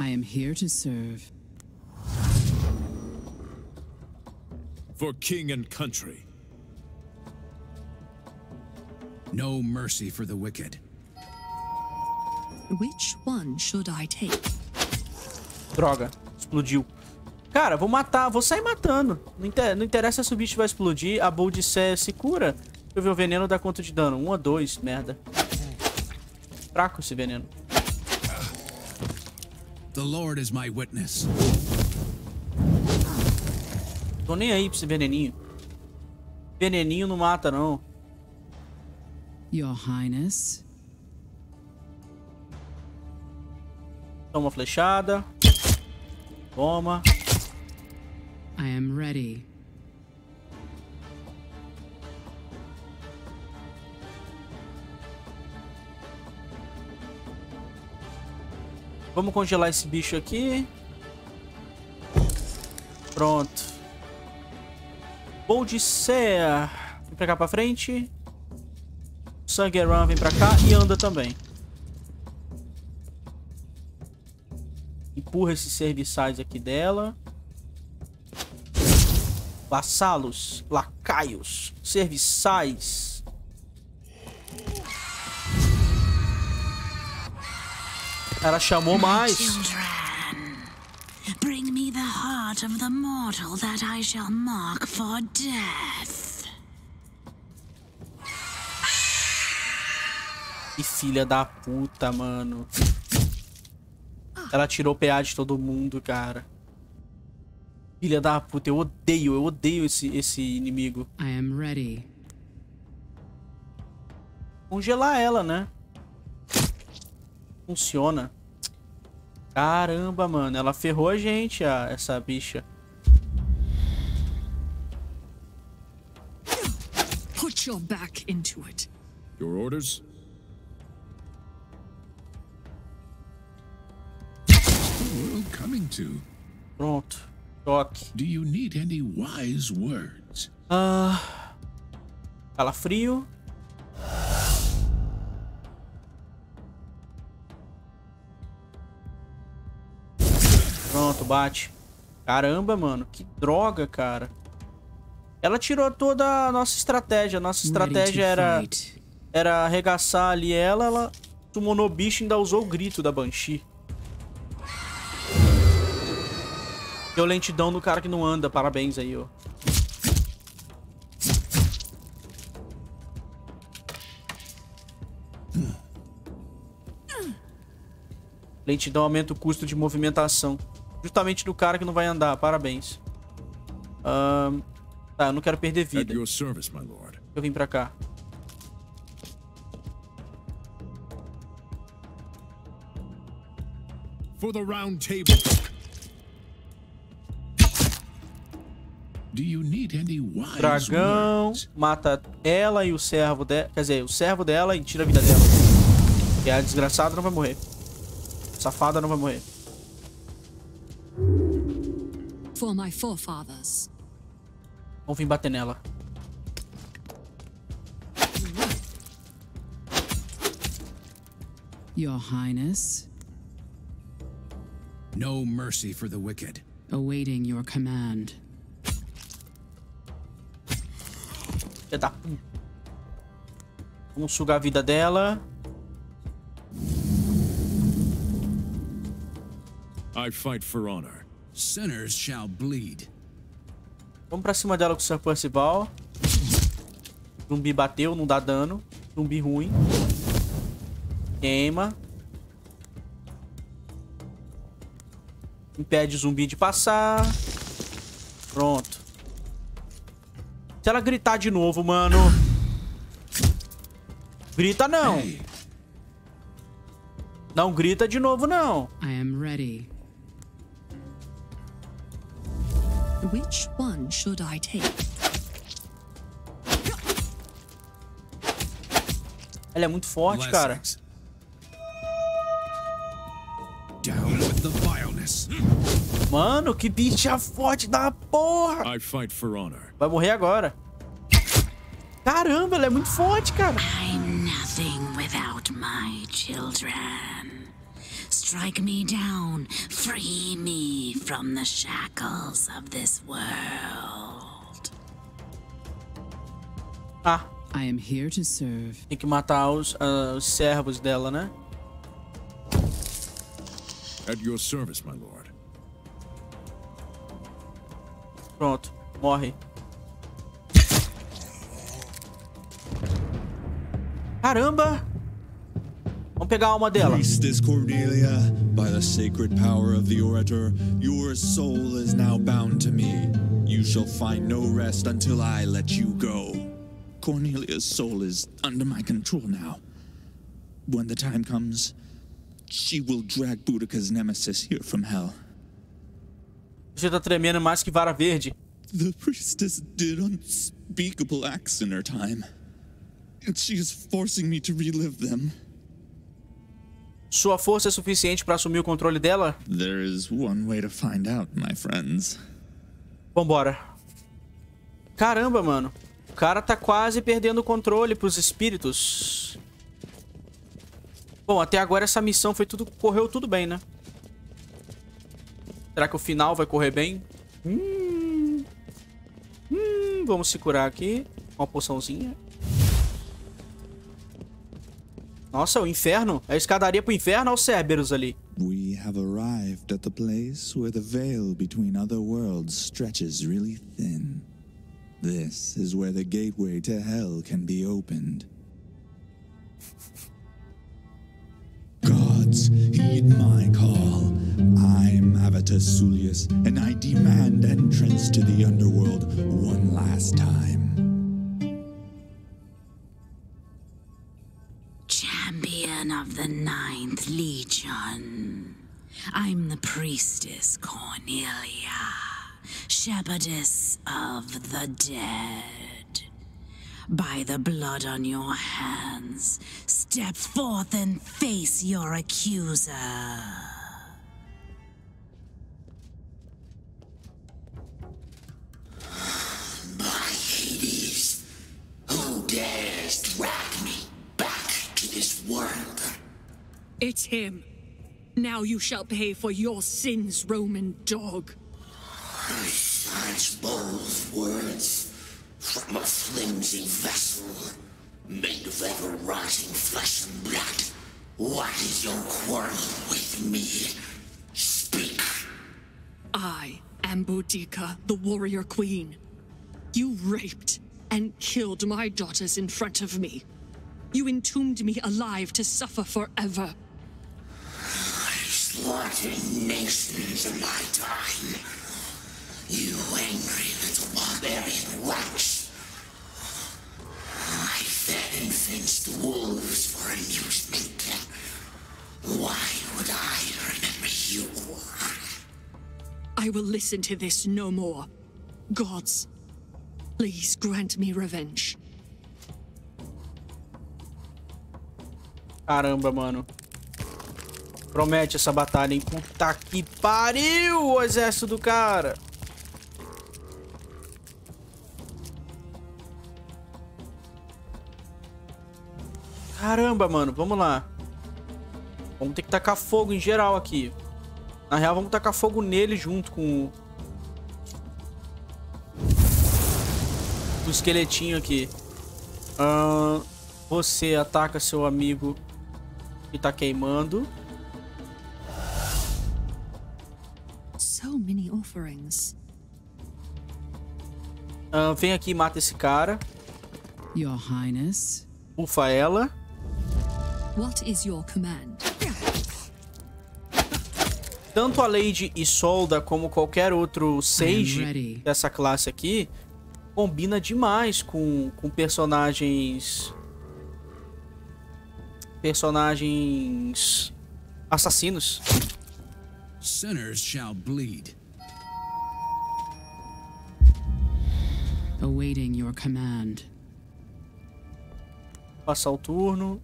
I am here to serve. For king and country. No mercy for the wicked. Which one should I take? Droga, explodiu. Cara, vou matar, vou sair matando. Não interessa se o bicho vai explodir. A Boadicea se cura. Deixa eu ver o veneno, dá quanto de dano? 1 a 2, merda. Fraco esse veneno. The Lord is my witness. Tô nem aí pra esse veneninho. Veneninho não mata, não. Your Highness. Toma flechada. Toma. I am ready. Vamos congelar esse bicho aqui. Pronto. Boadicea. Vem pra cá pra frente. Sir Gerain vem pra cá e anda também. Empurra esses serviçais aqui dela. Vassalos, lacaios, serviçais. Ela chamou mais. Bring me the heart of the mortal that I shall mark for death. Que filha da puta, mano. Ela tirou o PA de todo mundo, cara. Filha da puta, eu odeio esse inimigo. I am ready. Congelar ela, né? Funciona. Caramba, mano. Ela ferrou a gente, essa bicha. Put your back into it. Your orders? Pronto. Toque. Do you need any wise words? Calafrio. Pronto, bate. Caramba, mano. Que droga, cara. Ela tirou toda a nossa estratégia. Nossa estratégia era arregaçar ali ela. Ela summonou o bicho e ainda usou o grito da Banshee. Deu lentidão no cara que não anda. Parabéns aí, ó. Lentidão aumenta o custo de movimentação. Justamente do cara que não vai andar. Parabéns. Tá, eu não quero perder vida. Eu vim pra cá. For the round table. Dragão, mata ela e o servo dela. Quer dizer, o servo dela e tira a vida dela. E a desgraçada não vai morrer. Safada não vai morrer. For my forefathers. Vamos vir bater nela. Your Highness? No mercy for the wicked. Awaiting your command. Vamos sugar a vida dela. I fight for honor. Sinners shall bleed. Vamos pra cima dela com o Sir Percival. Zumbi bateu, não dá dano. Zumbi ruim. Queima. Impede o zumbi de passar. Pronto. Se ela gritar de novo, mano. Grita não. Não grita de novo, não. I am ready. Which one should I take? Ela é muito forte, cara. Down with the vileness. Mano, que bicha forte da porra. I fight for honor. Vai morrer agora. Caramba, ela é muito forte, cara. I'm nothing without my children. Strike me down, free me from the shackles of this world. Ah. I am here to serve. Tem que matar os servos dela, né? At your service, my lord. Pronto, morre. Caramba! Vamos pegar a alma dela. Priestess Cornelia, by the sacred power of the orator, your soul is now bound to me. You shall find no rest until I let you go. Cornelia's soul is under my control now. When the time comes, she will drag Boudica's nemesis here from hell. Você tá tremendo mais que vara verde. The priestess did unspeakable acts in her time, and she is forcing me to relive them. Sua força é suficiente para assumir o controle dela? There is one way to find out, my friends. Vambora. Caramba, mano. O cara tá quase perdendo o controle pros espíritos. Bom, até agora essa missão foi tudo, correu tudo bem, né? Será que o final vai correr bem? Vamos se curar aqui. Uma poçãozinha. Nossa, o inferno. É a escadaria pro inferno aos Cerberus ali. We have arrived at the place where the veil between other worlds stretches really thin. This is where the gateway to hell can be opened. Gods, heed my call. I'm Avitus Sullus, and I demand entrance to the underworld one last time. Champion of the Ninth Legion, I'm the priestess Cornelia. Shepherdess of the dead, by the blood on your hands, step forth and face your accuser. By Hades, who dares drag me back to this world? It's him. Now you shall pay for your sins, Roman dog. I snatch bold words from a flimsy vessel made of ever-rotting flesh and blood. What is your quarrel with me? Speak. I am Boadicea, the warrior queen. You raped and killed my daughters in front of me. You entombed me alive to suffer forever. I slaughtered nations in my time. You angry little barbarian wench! I fed and fenced wolves for amusement. Why would I remember you? I will listen to this no more. Gods, please grant me revenge. Caramba, mano. Promete essa batalha, hein? Puta que pariu o exército do cara! Caramba, mano, vamos lá. Vamos ter que tacar fogo em geral aqui. Na real, vamos tacar fogo nele junto com o esqueletinho aqui. Você ataca seu amigo que tá queimando. Vem aqui e mata esse cara. Your Highness. Ufa ela. What is your command? Tanto a Lady Isolda como qualquer outro Sage dessa classe aqui combina demais com personagens assassinos. Sinners shall bleed. Awaiting your command. Passar o turno.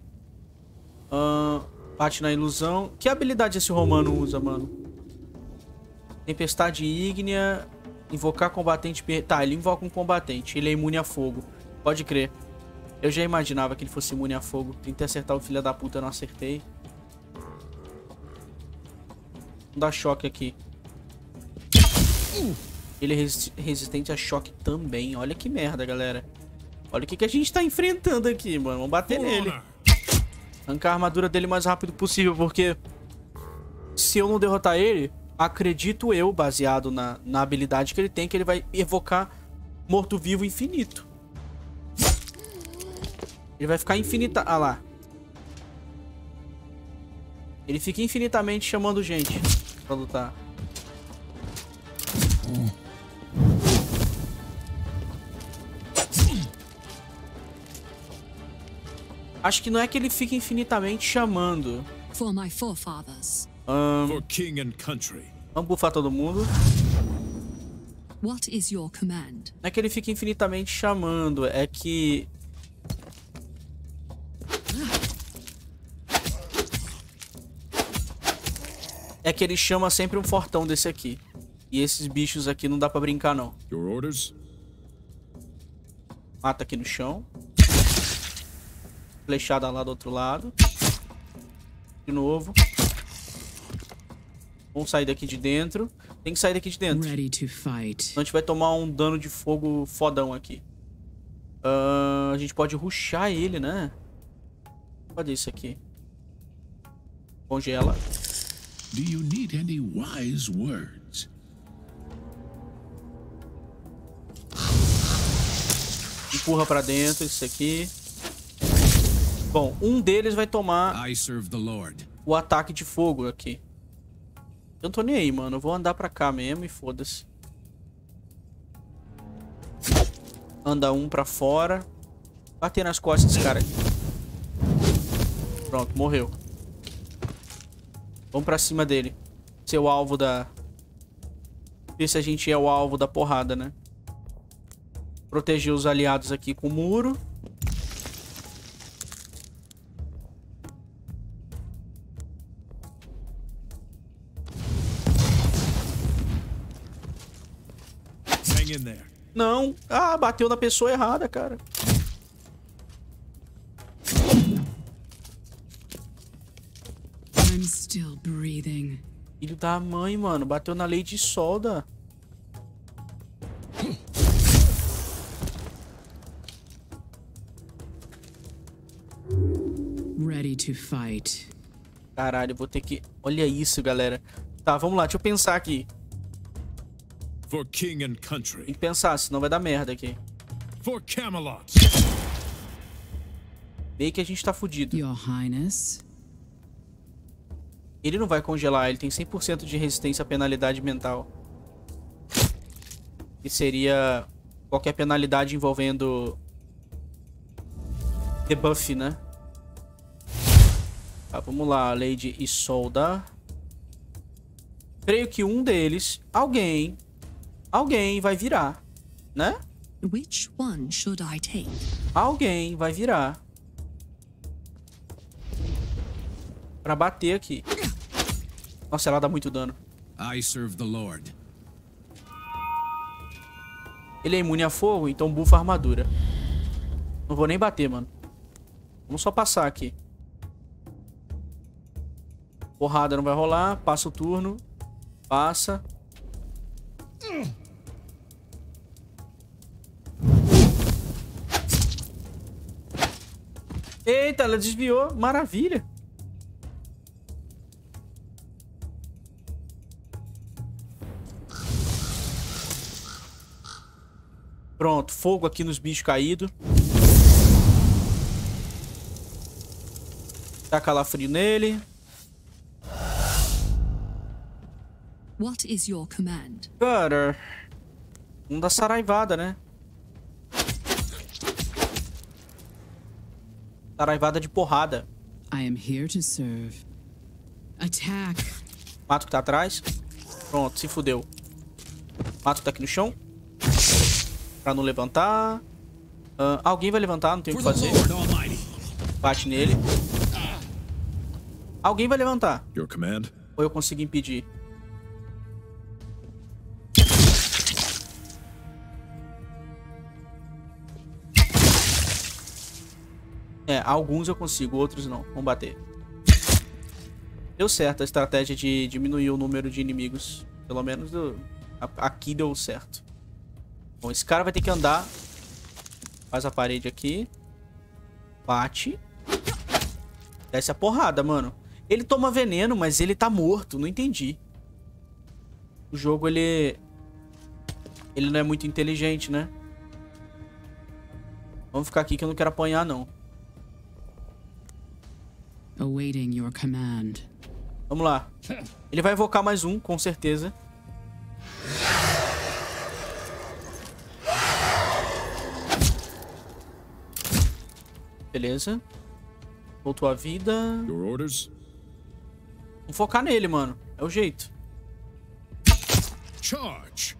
Bate na ilusão. Que habilidade esse romano usa, mano? Tempestade ígnea. Invocar combatente. Tá, ele invoca um combatente. Ele é imune a fogo. Pode crer. Eu já imaginava que ele fosse imune a fogo. Tentei acertar o filho da puta, não acertei. Vamos dar choque aqui. Ele é resistente a choque também. Olha que merda, galera. Olha o que a gente tá enfrentando aqui, mano. Vamos bater nele. Arrancar a armadura dele o mais rápido possível, porque se eu não derrotar ele, acredito eu, baseado na habilidade que ele tem, que ele vai evocar morto-vivo infinito. Ele vai ficar infinita... Ah lá. Ele fica infinitamente chamando gente pra lutar. Acho que não é que ele fica infinitamente chamando. Vamos bufar todo mundo. What is your command? Não é que ele fica infinitamente chamando, é que... É que ele chama sempre um fortão desse aqui. E esses bichos aqui não dá pra brincar, não. Your orders? Mata aqui no chão. Flechada lá do outro lado. De novo. Vamos sair daqui de dentro. Tem que sair daqui de dentro. Ready to fight. Senão a gente vai tomar um dano de fogo fodão aqui. A gente pode rushar ele, né? Cadê isso aqui? Congela. Do you need any wise words? Empurra pra dentro isso aqui. Bom, um deles vai tomar o ataque de fogo aqui. Eu não tô nem aí, mano. Eu vou andar pra cá mesmo e foda-se. Anda um pra fora. Bater nas costas desse cara aqui. Pronto, morreu. Vamos pra cima dele. Ser o alvo da... Ver se a gente é o alvo da porrada, né? Proteger os aliados aqui com o muro. Não. Ah, bateu na pessoa errada, cara. I'm still breathing. Filho da mãe, mano. Bateu na Lady Isolda. Ready to fight. Caralho, eu vou ter que... Olha isso, galera. Tá, vamos lá. Deixa eu pensar aqui. For king and country. Tem que pensar, senão vai dar merda aqui. For Camelot. Meio que a gente tá fudido. Your Highness. Ele não vai congelar, ele tem 100% de resistência à penalidade mental. Que seria qualquer penalidade envolvendo debuff, né? Tá, vamos lá, Lady Isolda. Creio que um deles, alguém vai virar, né? Which one should I take? Alguém vai virar pra bater aqui. Nossa, ela dá muito dano. I serve the Lord. Ele é imune a fogo, então bufa a armadura. Não vou nem bater, mano. Vamos só passar aqui. Porrada não vai rolar. Passa o turno. Passa. Eita, ela desviou. Maravilha. Pronto, fogo aqui nos bichos caídos. Dá calafrio nele. What is your command? Cara, vamos dar saraivada, né? Saraivada de porrada. I am here to serve. Attack. Mato que tá atrás. Pronto, se fudeu. Mato que tá aqui no chão. Pra não levantar. Alguém vai levantar, não tem o que fazer. Bate nele. Alguém vai levantar. Your command? Ou eu consigo impedir? É, alguns eu consigo, outros não. Vamos bater. Deu certo a estratégia de diminuir o número de inimigos. Pelo menos aqui deu certo. Bom, esse cara vai ter que andar. Faz a parede aqui. Bate. Desce a porrada, mano. Ele toma veneno, mas ele tá morto. Não entendi. O jogo, ele não é muito inteligente, né? Vamos ficar aqui que eu não quero apanhar, não. Awaiting your command. Vamos lá. Ele vai evocar mais um, com certeza. Beleza. Voltou a vida. Vamos focar nele, mano. É o jeito. Charge.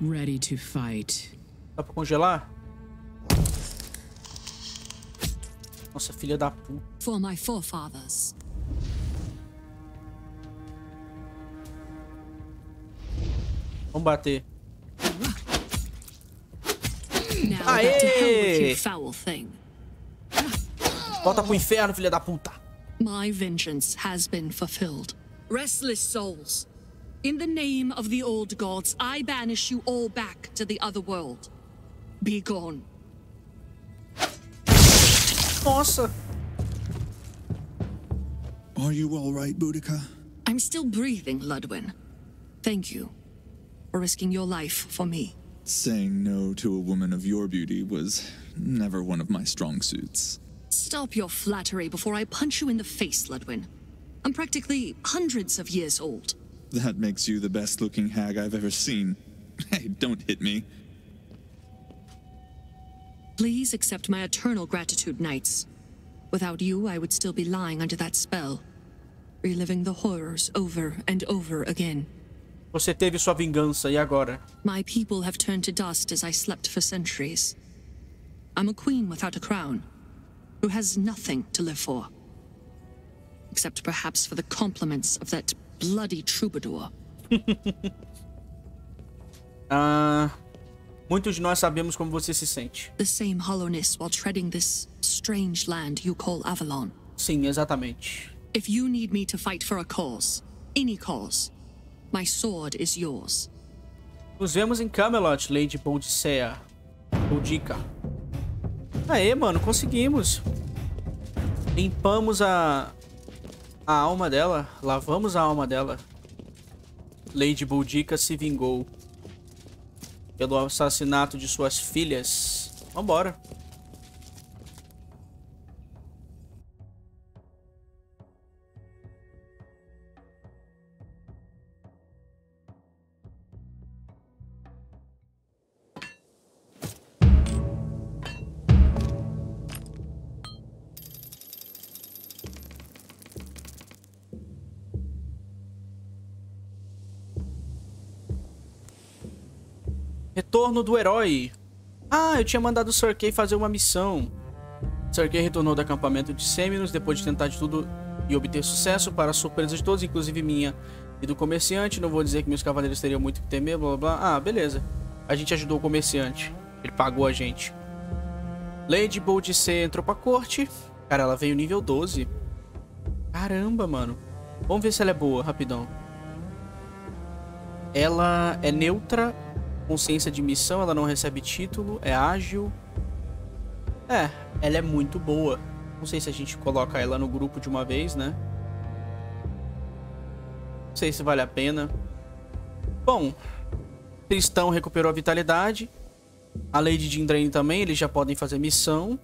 Ready to fight. Dá pra congelar? Nossa, filha da puta. For my forefathers. Vamos bater. Aê! Volta pro inferno, filha da puta. My vengeance has been fulfilled. Restless souls, in the name of the old gods, I banish you all back to the other world. Be gone. Nossa. Are you all right, Boadicea? I'm still breathing, Ludwin. Thank you for risking your life for me. Saying no to a woman of your beauty was never one of my strong suits. Stop your flattery before I punch you in the face, Ludwin. I'm practically hundreds of years old. That makes you the best-looking hag I've ever seen. Hey, don't hit me. Please accept my eternal gratitude, knights. Without you, I would still be lying under that spell, reliving the horrors over and over again. Você teve sua vingança, e agora? My people have turned to dust as I slept for centuries. I'm a queen without a crown, who has nothing to live for. Except perhaps for the compliments of that bloody troubadour. Muitos de nós sabemos como você se sente. The same hollowness while treading this strange land you call Avalon. Sim, exatamente. If you need me to fight for a cause, any cause, my sword is yours. Nos vemos em Camelot, Lady Boadicea. Boadicea. Aê, mano, conseguimos. Limpamos a alma dela. Lavamos a alma dela. Lady Boadicea se vingou pelo assassinato de suas filhas. Vambora. Retorno do herói. Ah, eu tinha mandado o Sir Kay fazer uma missão. Sir Kay retornou do acampamento de Sêminos depois de tentar de tudo e obter sucesso, para a surpresa de todos, inclusive minha e do comerciante. Não vou dizer que meus cavaleiros teriam muito o que temer, blá blá blá. Ah, beleza. A gente ajudou o comerciante. Ele pagou a gente. Lady Boadicea entrou pra corte. Cara, ela veio nível 12. Caramba, mano. Vamos ver se ela é boa, rapidão. Ela é neutra, consciência de missão, ela não recebe título, é ágil. É, ela é muito boa. Não sei se a gente coloca ela no grupo de uma vez, né? Não sei se vale a pena. Bom, Tristão recuperou a vitalidade. A Lady Dindrain também, eles já podem fazer missão.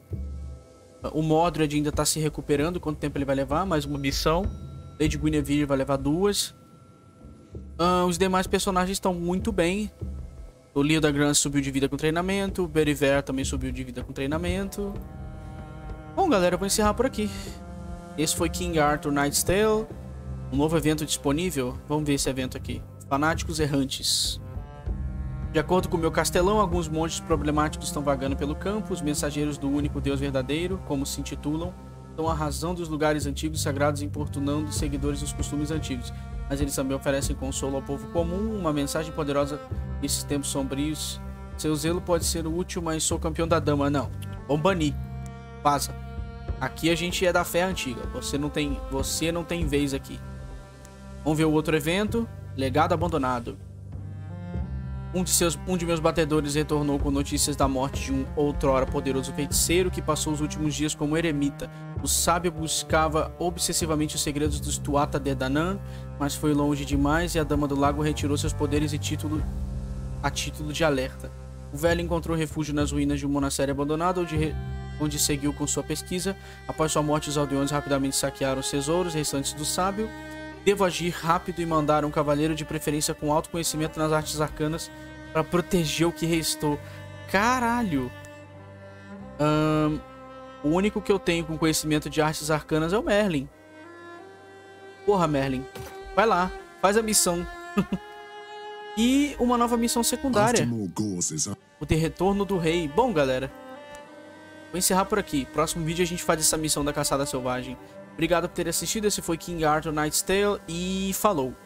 O Modred ainda tá se recuperando. Quanto tempo ele vai levar? Mais uma missão. Lady Guinevere vai levar duas. Os demais personagens estão muito bem. O Leo da Gran subiu de vida com treinamento. O Beriver também subiu de vida com treinamento. Bom, galera, eu vou encerrar por aqui. Esse foi King Arthur Knight's Tale. Um novo evento disponível. Vamos ver esse evento aqui. Fanáticos errantes. De acordo com o meu castelão, alguns monges problemáticos estão vagando pelo campo. Os mensageiros do único Deus verdadeiro, como se intitulam, estão à razão dos lugares antigos sagrados, importunando os seguidores dos costumes antigos. Mas eles também oferecem consolo ao povo comum, uma mensagem poderosa nesses tempos sombrios. Seu zelo pode ser útil, mas sou campeão da dama. Não, vamos banir. Passa. Aqui a gente é da fé antiga. Você não tem vez aqui. Vamos ver o outro evento. Legado abandonado. Um de meus batedores retornou com notícias da morte de um outrora poderoso feiticeiro que passou os últimos dias como eremita. O sábio buscava obsessivamente os segredos dos Tuatha de Danann, mas foi longe demais e a Dama do Lago retirou seus poderes e título a título de alerta. O velho encontrou refúgio nas ruínas de um monastério abandonado, onde seguiu com sua pesquisa. Após sua morte, os aldeões rapidamente saquearam os tesouros restantes do sábio. Devo agir rápido e mandar um cavaleiro de preferência com alto conhecimento nas artes arcanas para proteger o que restou. Caralho! O único que eu tenho com conhecimento de artes arcanas é o Merlin. Porra, Merlin. Vai lá, faz a missão. E uma nova missão secundária. O de retorno do rei. Bom, galera, vou encerrar por aqui. Próximo vídeo a gente faz essa missão da caçada selvagem. Obrigado por ter assistido, esse foi King Arthur Knight's Tale e falou!